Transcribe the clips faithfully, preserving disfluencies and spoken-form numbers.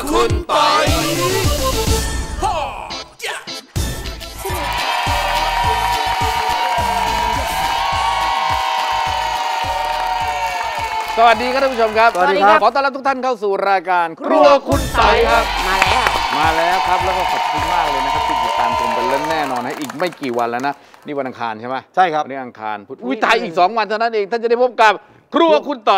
คุณไปสวัสดีครับท่านผู้ชมครับสวัสดีครับขอต้อนรับทุกท่านเข้าสู่รายการครัวคุณไสครับมาแล้วมาแล้วครับแล้วก็ขอบคุณมากเลยนะครับที่ติดตามชมกันเล่นแน่นอนนะอีกไม่กี่วันแล้วนะนี่วันอังคารใช่ไหมใช่ครับวันนี้อังคารพุธอุ้ยตายอีกสองวันเท่านั้นเองท่านจะได้พบกับครัวคุณไส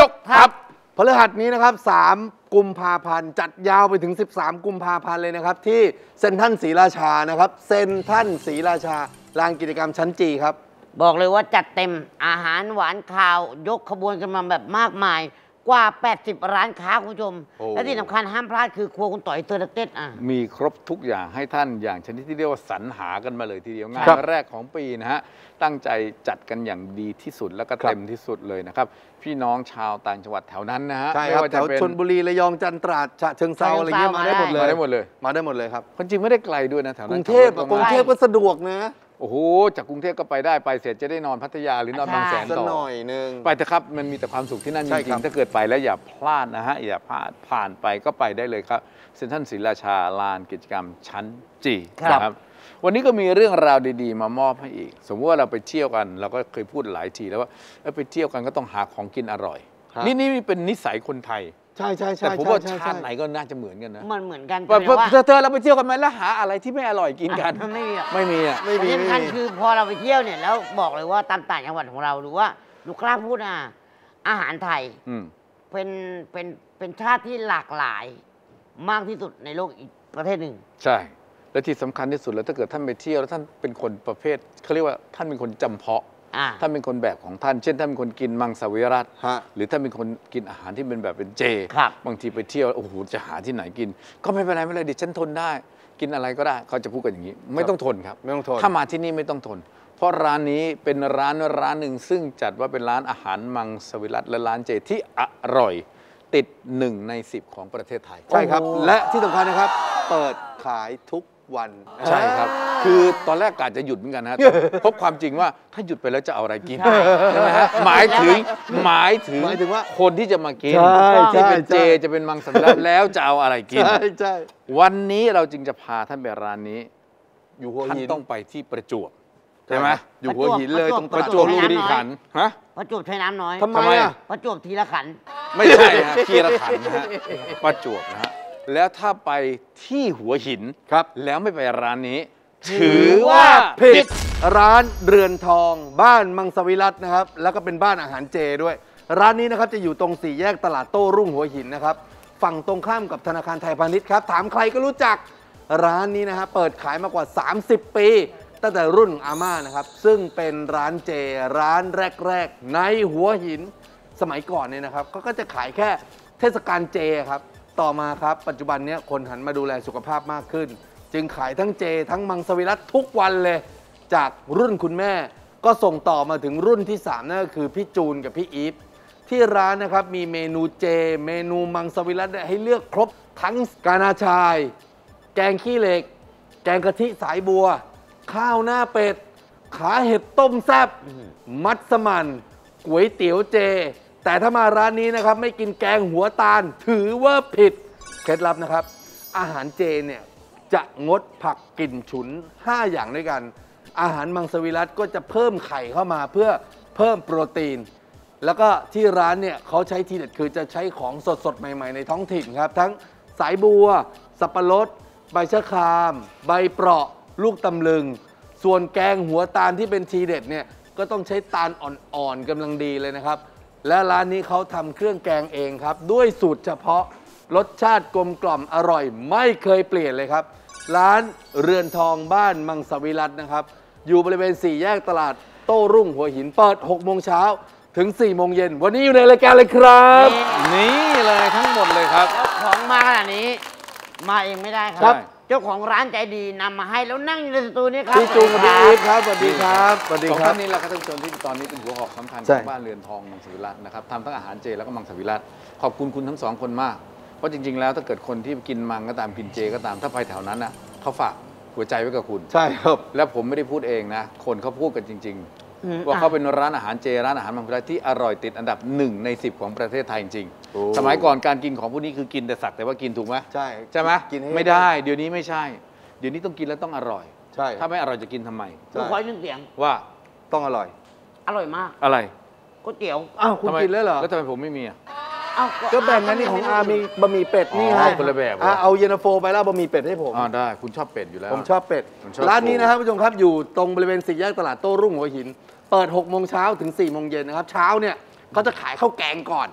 ยกทัพพฤหัสนี้นะครับสามกุมภาพันธ์จัดยาวไปถึงสิบสามกุมภาพันธ์เลยนะครับที่เซ็นทรัลศรีราชานะครับเซ็นทรัลศรีราชาลานกิจกรรมชั้นจีครับบอกเลยว่าจัดเต็มอาหารหวานข้าวยกขบวนกันมาแบบมากมายกว่าแปดสิบร้านค้าคุณผู้ชมและที่สำคัญห้ามพลาดคือครัวคุณต่อยเตอร์เต็ดอ่ะมีครบทุกอย่างให้ท่านอย่างชนิดที่เรียกว่าสรรหากันมาเลยทีเดียวงานแรกของปีนะฮะตั้งใจจัดกันอย่างดีที่สุดแล้วก็เต็มที่สุดเลยนะครับพี่น้องชาวต่างจังหวัดแถวนั้นนะฮะใช่ครับแถวชลบุรีระยองจันตราดฉะเชิงเทราอะไรเงี้ยมาได้หมดเลยมาได้หมดเลยมาได้หมดเลยครับคนจริงไม่ได้ไกลด้วยนะแถวนั้นกรุงเทพกรุงเทพก็สะดวกนะโอ้โหจากกรุงเทพก็ไปได้ไปเสร็จจะได้นอนพัทยาหรือนอนบางแสนต่อหน่อยนึงไปเถอะครับมันมีแต่ความสุขที่นั่นจริงๆถ้าเกิดไปแล้วอย่าพลาดนะฮะอย่าพลาดผ่านไปก็ไปได้เลยครับเซ็นทรัลศรีราชาลานกิจกรรมชั้นจีครับวันนี้ก็มีเรื่องราวดีๆมามอบให้อีกสมมติว่าเราไปเที่ยวกันเราก็เคยพูดหลายทีแล้วว่าไปเที่ยวกันก็ต้องหาของกินอร่อยนี่นี่เป็นนิสัยคนไทยใช่ใช่แต่ผมว่าชาติไหนก็น่าจะเหมือนกันนะมันเหมือนกันแต่ว่าเธอเราไปเที่ยวกันไหมแล้วหาอะไรที่ไม่อร่อยกินกันไม่มีอ่ะไม่มีอ่ะไม่มีที่สำคัญคือพอเราไปเที่ยวเนี่ยแล้วบอกเลยว่าตามต่างจังหวัดของเราหรือว่าหนูกล้าพูดนะอาหารไทยเป็นเป็นเป็นชาติที่หลากหลายมากที่สุดในโลกอีกประเทศหนึ่งใช่และที่สำคัญที่สุดแล้วถ้าเกิดท่านไปเที่ยวแล้วท่านเป็นคนประเภทเขาเรียกว่าท่านเป็นคนจำเพาะท่านเป็นคนแบบของท่านเช่นท่านเป็นคนกินมังสวิรัติหรือท่านเป็นคนกินอาหารที่เป็นแบบเป็นเจบางทีไปเที่ยวโอ้โหจะหาที่ไหนกินก็ไม่เป็นไรไม่เป็นไรดิฉันทนได้กินอะไรก็ได้เขาจะพูดกันอย่างนี้ไม่ต้องทนครับไม่ต้องทนถ้ามาที่นี่ไม่ต้องทนเพราะร้านนี้เป็นร้านร้านหนึ่งซึ่งจัดว่าเป็นร้านอาหารมังสวิรัติและร้านเจที่อร่อยติดหนึ่งในสิบของประเทศไทยใช่ครับและที่สำคัญนะครับเปิดขายทุกวันใช่ครับคือตอนแรกกะจะหยุดเหมือนกันนะพบความจริงว่าถ้าหยุดไปแล้วจะเอาอะไรกินใช่ไหมฮะหมายถึงหมายถึงว่าคนที่จะมากินที่เป็นเจจะเป็นมังสวิรัติแล้วจะเอาอะไรกินใช่วันนี้เราจึงจะพาท่านไปร้านนี้อยู่หัวหินต้องไปที่ประจวบใช่ไหมอยู่หัวหินเลยตรงประจวบคีรีขันธ์ฮะประจวบใช้น้ำน้อยทำไมประจวบทีละขันธ์ไม่ใช่ฮะทีละขันธ์นะฮะประจวบนะฮะแล้วถ้าไปที่หัวหินครับแล้วไม่ไปร้านนี้ถือว่าผิดร้านเรือนทองบ้านมังสวิรัตินะครับแล้วก็เป็นบ้านอาหารเจด้วยร้านนี้นะครับจะอยู่ตรงสี่แยกตลาดโต้รุ่งหัวหินนะครับฝั่งตรงข้ามกับธนาคารไทยพาณิชย์ครับถามใครก็รู้จักร้านนี้นะฮะเปิดขายมากว่าสามสิบปีตั้งแต่รุ่นอาม่านะครับซึ่งเป็นร้านเจร้านแรกๆในหัวหินสมัยก่อนเนี่ยนะครับเขาก็จะขายแค่เทศกาลเจครับต่อมาครับปัจจุบันนี้คนหันมาดูแลสุขภาพมากขึ้นจึงขายทั้งเจทั้งมังสวิรัติทุกวันเลยจากรุ่นคุณแม่ก็ส่งต่อมาถึงรุ่นที่สามนั่นก็คือพี่จูนกับพี่อีฟที่ร้านนะครับมีเมนูเจเมนูมังสวิรัติให้เลือกครบทั้งกานาชายแกงขี้เหล็กแกงกะทิสายบัวข้าวหน้าเป็ดขาเห็ดต้มแซ่บมัสมั่นก๋วยเตี๋ยวเจแต่ถ้ามาร้านนี้นะครับไม่กินแกงหัวตาลถือว่าผิดเคล็ดลับนะครับอาหารเจเนี่ยจะงดผักกลิ่นฉุนห้าอย่างด้วยกันอาหารมังสวิรัติก็จะเพิ่มไข่เข้ามาเพื่อเพิ่มโปรตีนแล้วก็ที่ร้านเนี่ยเขาใช้ทีเด็ดคือจะใช้ของสดๆใหม่ๆในท้องถิ่นครับทั้งสายบัวสับปะรดใบชะครามใบเปราะลูกตำลึงส่วนแกงหัวตาลที่เป็นทีเด็ดเนี่ยก็ต้องใช้ตาลอ่อนๆกำลังดีเลยนะครับและร้านนี้เขาทำเครื่องแกงเองครับด้วยสูตรเฉพาะรสชาติกลมกล่อมอร่อยไม่เคยเปลี่ยนเลยครับร้านเรือนทองบ้านมังสวิรัตินะครับอยู่บริเวณสี่แยกตลาดโต้รุ่งหัวหินเปิดหกโมงเช้าถึงสี่โมงเย็นวันนี้อยู่ในรายการเลยครับนี่เลยทั้งหมดเลยครับของมาขนาดนี้มาเองไม่ได้ครับเจ้าของร้านใจดีนำมาให้แล้วนั่งอยู่ในสตูนี้ครับพี่จูนกับพี่อีฟครับสวัสดีครับสวัสดีครับนี่แหละครับท่านผู้ชมที่ตอนนี้เป็นหัวหอกสำคัญของบ้านเรือนทองมังสวิรัตินะครับทำทั้งอาหารเจแล้วก็มังสวิรัติขอบคุณคุณทั้งสองคนมากเพราะจริงๆแล้วถ้าเกิดคนที่กินมังก็ตามกินเจก็ตามถ้าไปแถวนั้นน่ะเขาฝากหัวใจไว้กับคุณใช่ครับแล้วผมไม่ได้พูดเองนะคนเขาพูดกันจริงๆ ว่าเขาเป็นร้านอาหารเจร้านอาหารมังคุดที่อร่อยติดอันดับหนึ่งในสิบของประเทศไทยจริงสมัยก่อนการกินของพวกนี้คือกินแต่สักแต่ว่ากินถูกไหมใช่ใช่ไหมไม่ได้เดี๋ยวนี้ไม่ใช่เดี๋ยวนี้ต้องกินแล้วต้องอร่อยใช่ถ้าไม่อร่อยจะกินทำไมผมขอยืนเสียงว่าต้องอร่อยอร่อยมากอะไรก๋วยเตี๋ยวอ้าวคุณกินแล้วเหรอแล้วทำไมผมไม่มีอ่ะก็แบ่งกันนี่ของอามีบะหมี่เป็ดนี่ฮะคนละแบบเอาเย็นตาโฟไปแล้วบะหมี่เป็ดให้ผมอ๋อได้คุณชอบเป็ดอยู่แล้วผมชอบเป็ดร้านนี้นะครับผู้ชมครับอยู่ตรงบริเวณสี่แยกตลาดโต้รุ่งหัวหินเปิดหกโมงเช้าถึงสี่โมงเย็นนะครับเช้าเนี่ยเขาจะขายข้าวแกงก่อน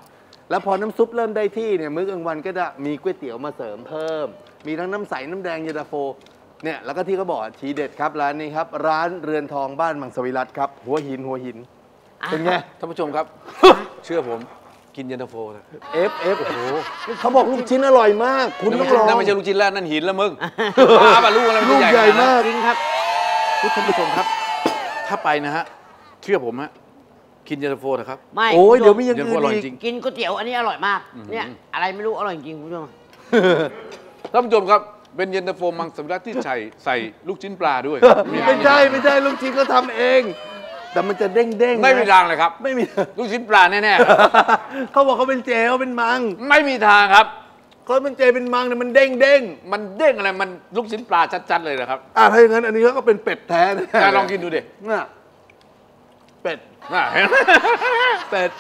แล้วพอน้ำซุปเริ่มได้ที่เนี่ยมื้อกลางวันก็จะมีก๋วยเตี๋ยวมาเสริมเพิ่มมีทั้งน้ำใสน้ำแดงเย็นตาโฟเนี่ยแล้วก็ที่เขาบอกทีเด็ดครับร้านนี้ครับร้านเรือนทองบ้านมังสวิรัติครับหัวหินหัวหินเป็นไงท่านผู้ชมครับเชื่อผมกินเย็นตาโฟนะเอฟเอฟโอ้โหเขาบอกลูกชิ้นอร่อยมากคุณต้องลองนั่นไม่ใช่ลูกชิ้นแล้วนั่นหินแล้วมึงป้าบะลูกอะไรลูกใหญ่มากจริงครับท่านผู้ชมครับถ้าไปนะฮะเชื่อผมฮะกินเย็นตาโฟนะครับไม่โอ้ยเดี๋ยวไม่ยังคือดีกินก๋วยเตี๋ยวอันนี้อร่อยมากเนี่ยอะไรไม่รู้อร่อยจริงคุณผู้ชมท่านผู้ชมครับเป็นเย็นตาโฟมังสวิรัติที่ใส่ใส่ลูกชิ้นปลาด้วยไม่ใช่ไม่ใช่ลูกชิ้นเขาทำเองแต่มันจะเด้งเด้งไม่มีทางเลยครับไม่มีลูกชิ้นปลาแน่ๆเขาบอกเขาเป็นเจเขาเป็นมังไม่มีทางครับเขาเป็นเจเป็นมังเนี่ยมันเด้งเด้งมันเด้งอะไรมันลูกชิ้นปลาชัดๆเลยนะครับอ่ะถ้าอย่างนั้นอันนี้ก็เป็นเป็ดแท้นะลองกินดูดิน่ะเป็ดน่ะเห็นไหมเป็ด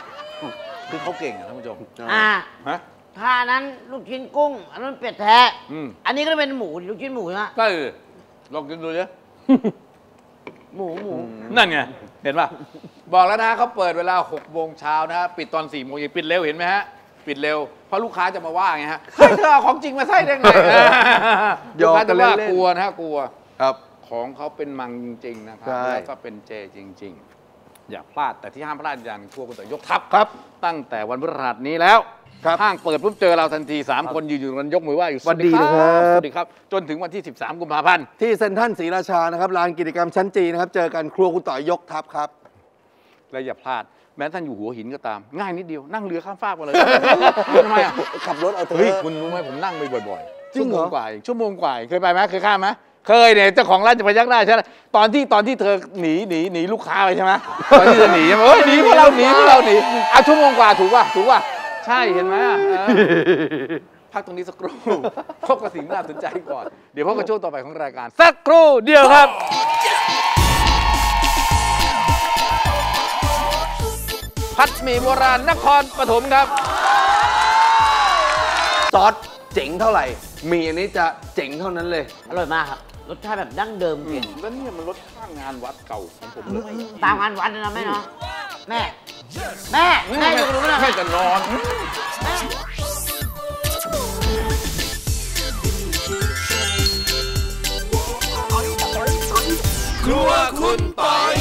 คือเขาเก่งนะท่านผู้ชมอ่าฮะถ้านั้นลูกชิ้นกุ้งอันนั้นเป็ดแท้อันนี้ก็เป็นหมูลูกชิ้นหมูนะใช่ลองกินดูดิหมูหมูนั่นไงเห็นป่ะบอกแล้วนะเขาเปิดเวลาหกโมงเช้านะปิดตอนสี่โมงเย็นปิดเร็วเห็นไหมฮะปิดเร็วเพราะลูกค้าจะมาว่าไงฮะเฮ้ยเธอเอาของจริงมาใส่ได้ไงลูกค้าจะว่ากลัวนะฮะกลัวครับของเขาเป็นมังจริงๆนะครับแล้วก็เป็นเจจริงๆอย่าพลาดแต่ที่ห้ามพลาดอย่างทั่วคุณต่อยกทัพครับตั้งแต่วันพฤหัสนี้แล้วห้างเปิดปุ๊บเจอเราทันทีสามคนยืนอยู่กันยกมือไหว้อยู่สวัสดีครับสวัสดีครับจนถึงวันที่สิบสามกุมภาพันธ์ที่เซ็นทรัลศรีราชานะครับลานกิจกรรมชั้นจีนะครับเจอกันครัวคุณต่อยยกทัพครับและอย่าพลาดแม้ท่านอยู่หัวหินก็ตามง่ายนิดเดียวนั่งเรือข้ามฟากมาเลยทำไมอ่ะขับรถเอาเถอะคุณรู้ไหมผมนั่งไปบ่อยๆชั่วโมงกว่าชั่วโมงกว่าเคยไปไหมเคยข้ามไหมเคยเนี่ยเจ้าของร้านจะพยักหน้าใช่ไหมตอนที่ตอนที่เธอหนีหนีหนีลูกค้าไปใช่ไหมตอนที่เธอหนีใช่ไหมเฮ้ยหนีพวกเราหนีพวกเราหนีอ่ะชั่วโมงกว่าถูกป่ะถูกป่ะใช่เห็นไหมพักตรงนี้สักครู่พบกับสิ่งน่าสนใจก่อนเดี๋ยวพบกับช่วงต่อไปของรายการสักครู่เดียวครับผัดหมี่โบราณนครปฐมครับซอสเจ๋งเท่าไหร่หมี่อันนี้จะเจ๋งเท่านั้นเลยอร่อยมากครับรสชาติแบบดั้งเดิมเก่งแล้วนี่มันรสชาติงานวัดเก่าของผมเลยตามงานวัดนะแม่เนาะแม่แม่แม่อยู่ตรงนั้นแม่จะนอนครัวคุณปอย